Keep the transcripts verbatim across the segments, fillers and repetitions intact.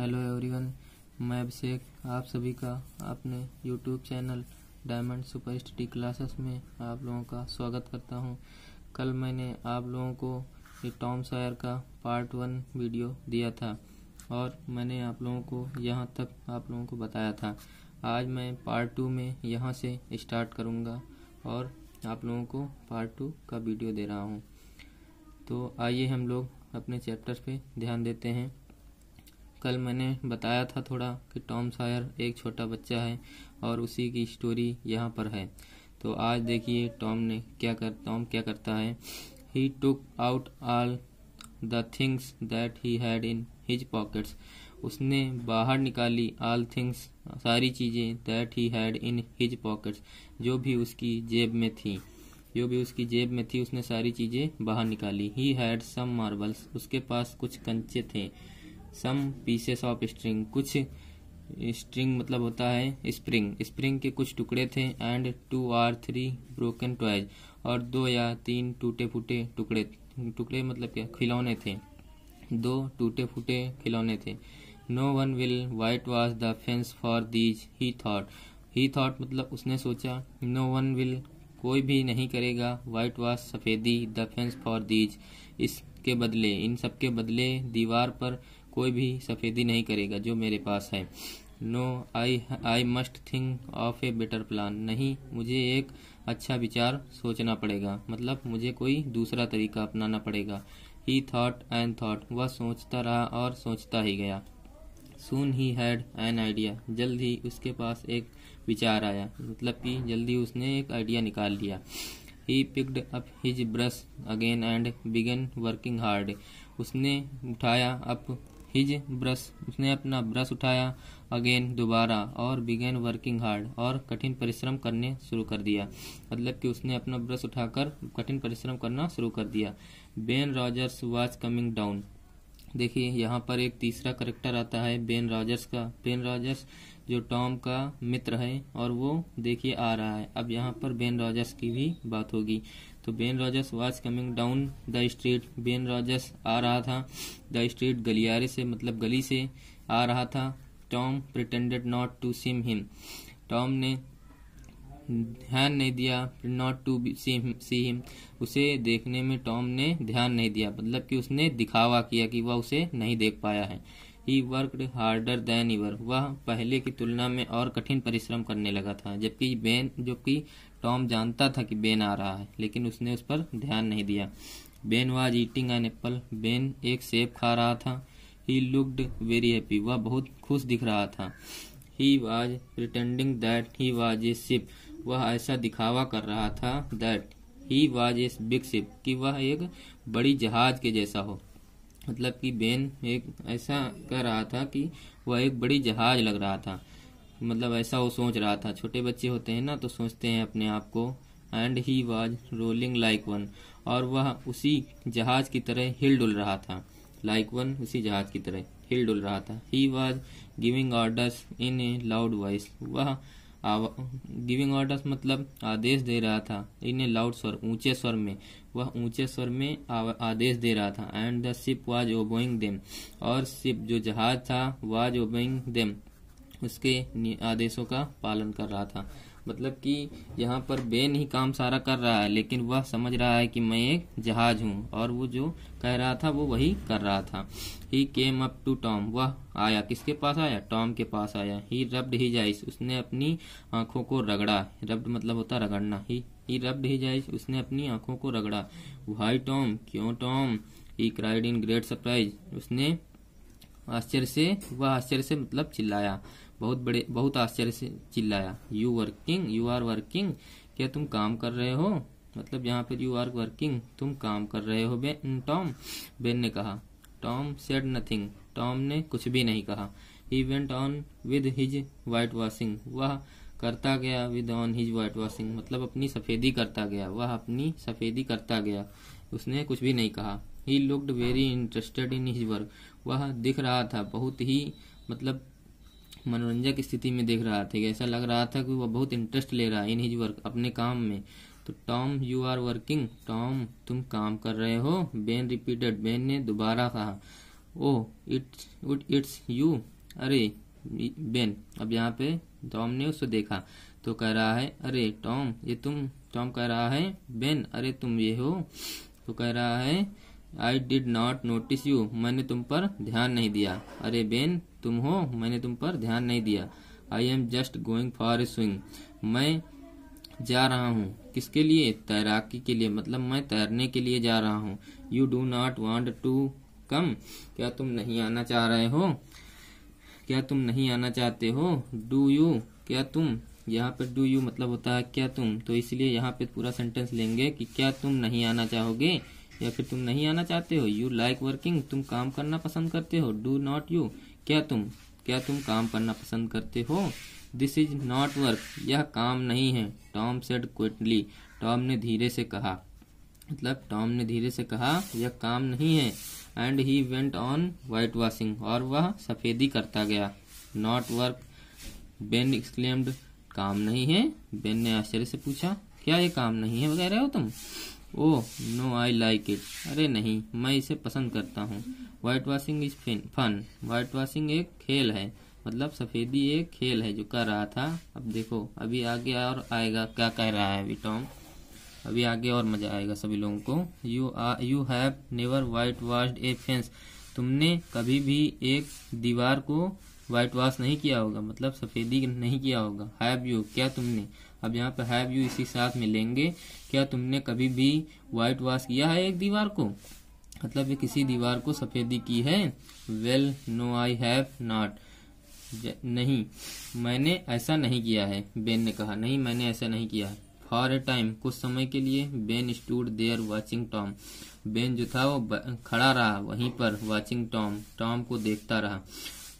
Hello everyone, मैं अभिषेक आप सभी का अपने YouTube channel diamond super study classes में आप लोगों का स्वागत करता हूं। कल मैंने आप लोगों को ये टॉम सायर का पार्ट वन वीडियो दिया था और मैंने आप लोगों को यहां तक आप लोगों को बताया था। आज मैं पार्ट टू में यहां से स्टार्ट करूंगा और आप लोगों को पार्ट टू का वीडियो दे रहा हूँ। तो आइए हम लोग अपने चैप्टर्स पे ध्यान देते हैं। कल मैंने बताया था थोड़ा कि टॉम सायर एक छोटा बच्चा है और उसी की स्टोरी यहाँ पर है। तो आज देखिए टॉम ने क्या कर टॉम क्या करता है। He took out all the things that he had in his pockets. उसने बाहर निकाली ऑल थिंग्स सारी चीज़ें that he had in his pockets जो भी उसकी जेब में थी जो भी उसकी जेब में थी उसने सारी चीज़ें बाहर निकाली। ही हैड सम मार्बल्स, उसके पास कुछ कंचे थे। सम पीसेस ऑफ स्ट्रिंग, कुछ स्ट्रिंग मतलब होता है स्प्रिंग, स्प्रिंग के कुछ टुकड़े थे। And two or three broken toys, और दो या तीन टूटे फूटे टुकड़े टुकड़े मतलब क्या खिलौने थे, दो टूटे फूटे खिलौने थे। No one will whitewash the fence for these he thought, he thought मतलब उसने सोचा। नो वन विल, कोई भी नहीं करेगा, वाइट वॉश सफेदी, द फेंस फॉर दीज इसके बदले, इन सबके बदले दीवार पर कोई भी सफेदी नहीं करेगा जो मेरे पास है। No I I must think of a better plan, नहीं मुझे एक अच्छा विचार सोचना पड़ेगा, मतलब मुझे कोई दूसरा तरीका अपनाना पड़ेगा। ही थॉट एंड थॉट, वह सोचता रहा और सोचता ही गया। Soon he had an idea, जल्द ही उसके पास एक विचार आया, मतलब कि जल्दी उसने एक आइडिया निकाल लिया। He picked up his brush again and began working hard, उसने उठाया अप हिज ब्रश उसने अपना ब्रश उठाया अगेन दोबारा और बिगेन वर्किंग हार्ड, और कठिन परिश्रम करने शुरू कर दिया, मतलब कि उसने अपना ब्रश उठाकर कठिन परिश्रम करना शुरू कर दिया। Ben Rogers was coming down, देखिए यहाँ पर एक तीसरा कैरेक्टर आता है बेन रॉजर्स का। बेन रॉजर्स जो टॉम का मित्र है और वो देखिए आ रहा है। अब यहाँ पर बेन रॉजर्स की भी बात होगी। तो Ben Rogers was coming down the street, Ben Rogers आ रहा था द स्ट्रीट गलियारे से, मतलब गली से आ रहा था। Tom pretended not to seam him, Tom ने ध्यान नहीं दिया। नॉट टू सी हिम, उसे देखने में टॉम ने ध्यान नहीं दिया, मतलब कि उसने दिखावा किया कि वह उसे नहीं देख पाया है। He worked harder than ever, वह पहले की तुलना में और कठिन परिश्रम करने लगा था, जबकि बेन जबकि टॉम जानता था कि बेन आ रहा है, लेकिन उसने उस पर ध्यान नहीं दिया। Ben was eating an apple, Ben एक सेब खा रहा था। ही लुक्ड वेरी हैप्पी, वह बहुत खुश दिख रहा था। He was pretending that he was a ship, वह ऐसा दिखावा कर रहा था। That he was a big ship, कि वह एक बड़ी जहाज के जैसा हो, मतलब कि बेन एक ऐसा कह रहा था कि वह एक बड़ी जहाज लग रहा था, मतलब ऐसा वो सोच रहा था। छोटे बच्चे होते हैं ना तो सोचते हैं अपने आप को। And he was rolling like one, और वह उसी जहाज की तरह हिल डुल रहा था। लाइक वन उसी जहाज की तरह हिल डुल रहा था। He was giving orders in a loud voice, वह गिविंग ऑर्डर्स मतलब आदेश दे रहा था। इन ए लाउड स्वर ऊंचे स्वर में, वह ऊंचे स्वर में आदेश दे रहा था। And the ship was obeying them, और शिप जो जहाज था वाज ओबोइंग देम उसके आदेशों का पालन कर रहा था, मतलब कि यहाँ पर बेन ही काम सारा कर रहा है, लेकिन वह समझ रहा है कि मैं एक जहाज हूँ, और वो जो कह रहा था वो वही कर रहा था। He came up to Tom, वह आया किसके पास आया, टॉम के पास आया। ही रब्ड हिज आइज, उसने अपनी आंखों को रगड़ा, रब्ड मतलब होता रगड़ना। He he rubbed his eyes, उसने अपनी आंखों को रगड़ा। वाई टॉम, क्यों Tom, he cried in great surprise, उसने आश्चर्य से वह आश्चर्य से मतलब चिल्लाया, बहुत बड़े बहुत आश्चर्य से चिल्लाया। You working you are working, क्या तुम काम कर रहे हो, मतलब यहाँ पर यू आर वर्किंग तुम काम कर रहे हो बेन टॉम, बेन ने कहा। टॉम सेड नथिंग, टॉम ने कुछ भी नहीं कहा। He went on with his whitewashing, वह करता गया। With on his whitewashing मतलब अपनी सफेदी करता गया, वह अपनी सफेदी करता गया, उसने कुछ भी नहीं कहा। He looked very interested in his work, वह दिख रहा था बहुत ही मतलब मनोरंजक स्थिति में देख रहा था, ऐसा लग रहा था कि वह बहुत इंटरेस्ट ले रहा है इन हिज वर्क अपने काम में। तो Tom you are working, Tom तुम काम कर रहे हो, बेन रिपीटेड, बेन ने दोबारा कहा। ओ इट्स इट्स यू, अरे बेन। अब यहाँ पे टॉम ने उसको देखा तो कह रहा है अरे टॉम ये तुम। टॉम कह रहा है बेन अरे तुम ये हो। तो कह रहा है I did not notice you, मैंने तुम पर ध्यान नहीं दिया। अरे बेन तुम हो, मैंने तुम पर ध्यान नहीं दिया। I am just going for a swing, मैं जा रहा हूँ। किसके लिए? तैराकी के लिए, मतलब मैं तैरने के लिए जा रहा हूँ। You do not want to come, क्या तुम नहीं आना चाह रहे हो, क्या तुम नहीं आना चाहते हो। डू यू, क्या तुम, यहाँ पर डू यू मतलब होता है क्या तुम, तो इसलिए यहाँ पे पूरा सेंटेंस लेंगे कि क्या तुम नहीं आना चाहोगे या फिर तुम नहीं आना चाहते हो। यू लाइक वर्किंग, तुम काम करना पसंद करते हो। डू नॉट यू, क्या तुम, क्या तुम काम करना पसंद करते हो। दिस इज नॉट वर्क, यह काम नहीं है। टॉम सेड क्विकली, टॉम ने धीरे से कहा, मतलब टॉम ने धीरे से कहा यह काम नहीं है। And he went on whitewashing, और वह सफेदी करता गया। नॉट वर्क बेन एक्सक्लेम्ड, काम नहीं है। बेन ने आश्चर्य से पूछा क्या ये काम नहीं है वगैरह हो तुम। Oh no I like it, अरे नहीं मैं इसे पसंद करता हूँ। Whitewashing is fun, whitewashing एक खेल है, मतलब सफेदी एक खेल है जो कह रहा था। अब देखो अभी आगे और आएगा, क्या कह रहा है अभी टॉम, अभी आगे और मजा आएगा सभी लोगों को। You are you have never whitewashed a fence, तुमने कभी भी एक दीवार को वाइट वॉश नहीं किया होगा, मतलब सफेदी नहीं किया होगा। हैव यू, क्या तुमने, अब यहाँ पे हैव यू इसी साथ में लेंगे। क्या तुमने कभी भी वाइट वॉश किया है एक दीवार को, मतलब ये किसी दीवार को सफेदी की है। Well no I have not, नहीं मैंने ऐसा नहीं किया है। बेन ने कहा नहीं मैंने ऐसा नहीं किया है। फॉर ए टाइम, कुछ समय के लिए। Ben stood there watching Tom, बेन जो था वो खड़ा रहा वहीं पर। वाचिंग टॉम, टॉम को देखता रहा।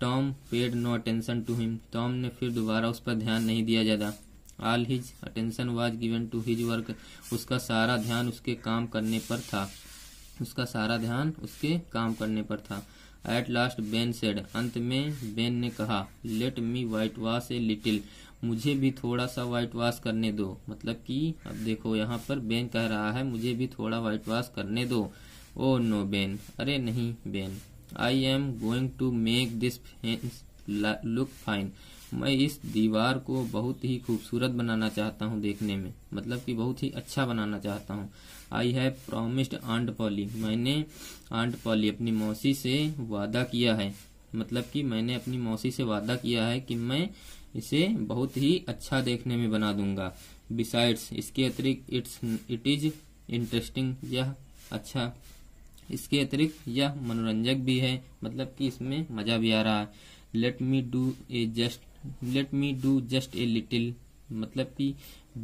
Tom paid no attention to him, Tom ने फिर दोबारा उस पर ध्यान नहीं दिया ज्यादा। All his attention was given to his work, उसका सारा ध्यान उसके काम करने पर था, उसका सारा ध्यान उसके काम करने पर था। एट लास्ट बेन सेड, अंत में बेन ने कहा let me whitewash a little, मुझे भी थोड़ा सा वाइट वॉश करने दो, मतलब कि अब देखो यहाँ पर बेन कह रहा है मुझे भी थोड़ा वाइट वॉश करने दो। ओ नो बेन, अरे नहीं Ben. I am going to make this fence look fine, मैं इस दीवार को बहुत ही खूबसूरत बनाना चाहता हूँ देखने में, मतलब कि बहुत ही अच्छा बनाना चाहता हूँ। I have promised aunt Polly, मैंने आंट पॉली अपनी मौसी से वादा किया है, मतलब कि मैंने अपनी मौसी से वादा किया है कि मैं इसे बहुत ही अच्छा देखने में बना दूंगा। बिसाइड्स, इसके अतिरिक्त, इट्स इट इज इंटरेस्टिंग, यह अच्छा, इसके अतिरिक्त यह मनोरंजक भी है, मतलब कि इसमें मजा भी आ रहा है। Let me do a just, let me do just a little, मतलब कि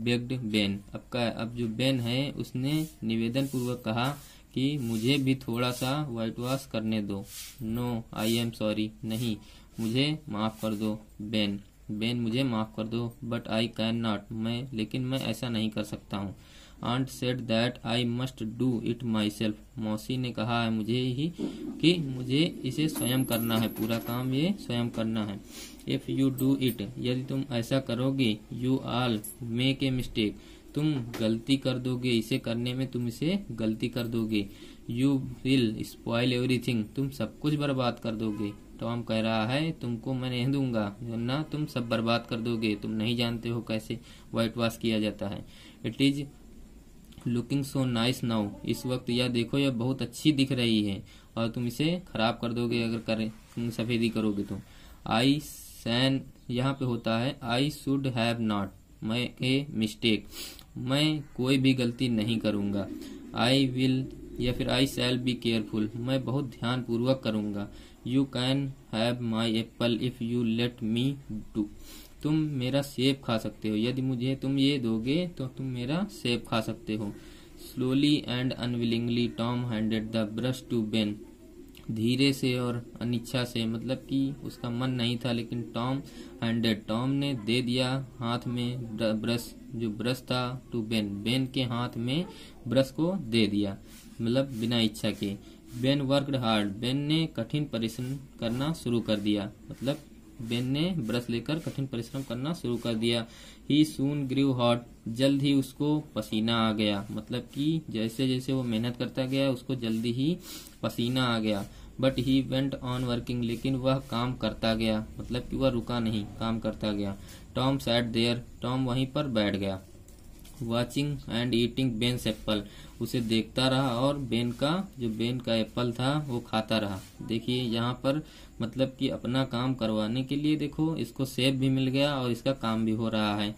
बेग्ड बेन। अब का अब जो बेन है उसने निवेदन पूर्वक कहा कि मुझे भी थोड़ा सा वाइट वॉश करने दो। नो आई एम सॉरी, नहीं मुझे माफ कर दो बेन, बेन मुझे माफ कर दो। बट आई कैन नॉट, मैं लेकिन मैं ऐसा नहीं कर सकता हूँ। Aunt said that I must do it myself, मौसी ने कहा है मुझे ही कि मुझे इसे स्वयं करना है, पूरा काम ये स्वयं करना है। इफ यू डू इट, यदि तुम ऐसा करोगे। You all make a mistake, तुम गलती कर दोगे, इसे करने में तुम इसे गलती कर दोगे। यू विल स्पॉइल एवरीथिंग, तुम सब कुछ बर्बाद कर दोगे। टॉम कह रहा है तुमको मैं नहीं दूंगा ना, तुम सब बर्बाद कर दोगे, तुम नहीं जानते हो कैसे वाइट वॉश किया जाता है। It is looking so nice now, इस वक्त यह देखो यह बहुत अच्छी दिख रही है, और तुम इसे खराब कर दोगे अगर करें सफेदी करोगे तो। आई सैन, यहाँ पे होता है आई शुड हैव नॉट, मैं ए मिस्टेक, मैं कोई भी गलती नहीं करूंगा। आई विल या फिर आई शैल बी केयरफुल, मैं बहुत ध्यान पूर्वक करूंगा। You can have my apple if you let me do, तुम मेरा सेब खा सकते हो, यदि मुझे तुम ये दोगे तो तुम मेरा सेब खा सकते हो। Slowly and unwillingly Tom handed the brush to Ben, धीरे से और अनिच्छा से, मतलब कि उसका मन नहीं था लेकिन टॉम हैंडेड, टॉम ने दे दिया हाथ में ब्रश, जो ब्रश था, टू बेन, बेन के हाथ में ब्रश को दे दिया, मतलब बिना इच्छा के। बेन वर्कड हार्ड, बेन ने कठिन परिश्रम करना शुरू कर दिया, मतलब बेन ने ब्रश लेकर कठिन परिश्रम करना शुरू कर दिया। ही सून ग्रीव हॉट, जल्द ही उसको पसीना आ गया, मतलब कि जैसे जैसे वो मेहनत करता गया उसको जल्दी ही पसीना आ गया। But he went on working, लेकिन वह काम करता गया, मतलब कि वह रुका नहीं, काम करता गया। टॉम सैट देयर, टॉम वहीं पर बैठ गया। Watching and eating Ben's apple, उसे देखता रहा और बेन का जो बेन का एप्पल था वो खाता रहा। देखिए यहाँ पर मतलब कि अपना काम करवाने के लिए देखो इसको सेब भी मिल गया और इसका काम भी हो रहा है।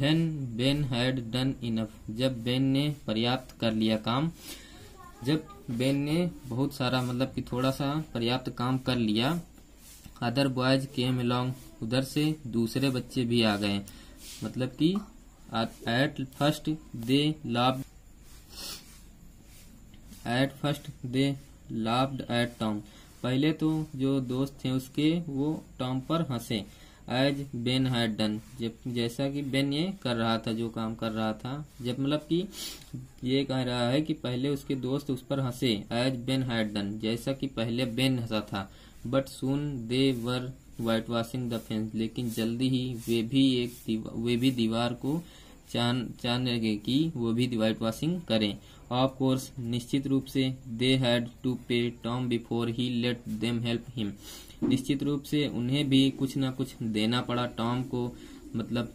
When Ben had done enough, जब बेन ने पर्याप्त कर लिया काम, जब बेन ने बहुत सारा मतलब कि थोड़ा सा पर्याप्त काम कर लिया। अदर बॉयज केम अलोंग, उधर से दूसरे बच्चे भी आ गए, मतलब कि at first they laughed at first they laughed at Tom, पहले तो जो दोस्त थे उसके वो टॉम पर हंसे। एज बेन हैड डन, जब जैसा कि बेन ये कर रहा था, जो काम कर रहा था, जब मतलब कि ये कह रहा है कि पहले उसके दोस्त उस पर हंसे। एज बेन हैड डन, जैसा कि पहले बेन हंसा था। But soon they were whitewashing the fence, लेकिन जल्दी ही वे भी एक वे भी दीवार को चान चान लगे कि वो भी वाइट वॉशिंग करें। ऑफ कोर्स, निश्चित रूप से, they had to pay Tom before he let them help him, निश्चित रूप से उन्हें भी कुछ ना कुछ देना पड़ा टॉम को, मतलब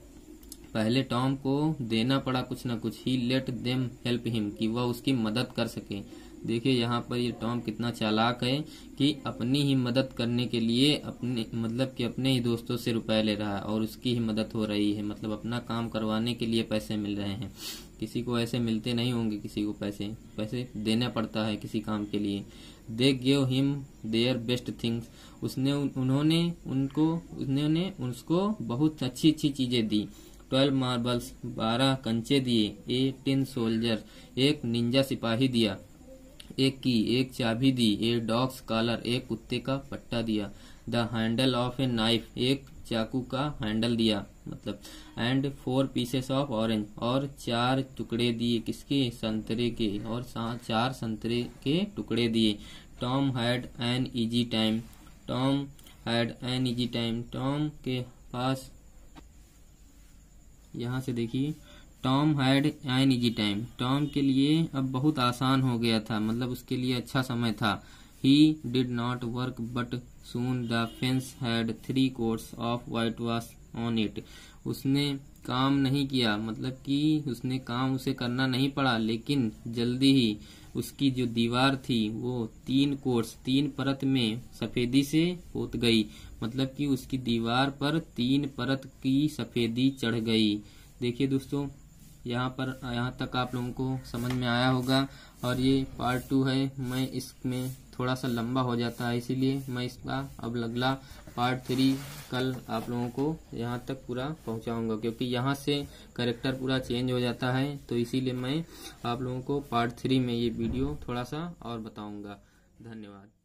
पहले टॉम को देना पड़ा कुछ ना कुछ। He let them help him, कि वह उसकी मदद कर सके। देखिए यहाँ पर ये टॉम कितना चालाक है कि अपनी ही मदद करने के लिए अपने मतलब कि अपने ही दोस्तों से रुपए ले रहा है और उसकी ही मदद हो रही है, मतलब अपना काम करवाने के लिए पैसे मिल रहे हैं। किसी को ऐसे मिलते नहीं होंगे, किसी को पैसे पैसे देना पड़ता है किसी काम के लिए। They gave him their best things, उसने उन्होंने उनको उन्होंने उसको बहुत अच्छी अच्छी चीजें दी। ट्वेल्व मार्बल्स, बारह कंचे दिए। ए टिन सोल्जर, एक निंजा सिपाही दिया। एक की, एक चाबी दी। ए डॉग्स कॉलर, एक कुत्ते का पट्टा दिया। The handle of a knife, एक चाकू का हैंडल दिया, मतलब। And four pieces of orange, और चार टुकड़े दिए। किसके? संतरे के, और चार संतरे के टुकड़े दिए। Tom had an easy time, Tom had an easy time, Tom के पास, यहाँ से देखिए, Tom had an easy time, Tom के लिए अब बहुत आसान हो गया था, मतलब उसके लिए अच्छा समय था। He did not work but soon the fence had three coats of whitewash on it, उसने काम नहीं किया, मतलब कि उसने काम उसे करना नहीं पड़ा, लेकिन जल्दी ही उसकी जो दीवार थी वो तीन कोट्स, तीन परत में सफेदी से पोत गई, मतलब कि उसकी दीवार पर तीन परत की सफेदी चढ़ गई। देखिए दोस्तों, यहाँ पर यहाँ तक आप लोगों को समझ में आया होगा, और ये पार्ट टू है। मैं इसमें थोड़ा सा लंबा हो जाता है, इसीलिए मैं इसका अब अगला पार्ट थ्री कल आप लोगों को यहाँ तक पूरा पहुँचाऊँगा, क्योंकि यहाँ से कैरेक्टर पूरा चेंज हो जाता है, तो इसीलिए मैं आप लोगों को पार्ट थ्री में ये वीडियो थोड़ा सा और बताऊँगा। धन्यवाद।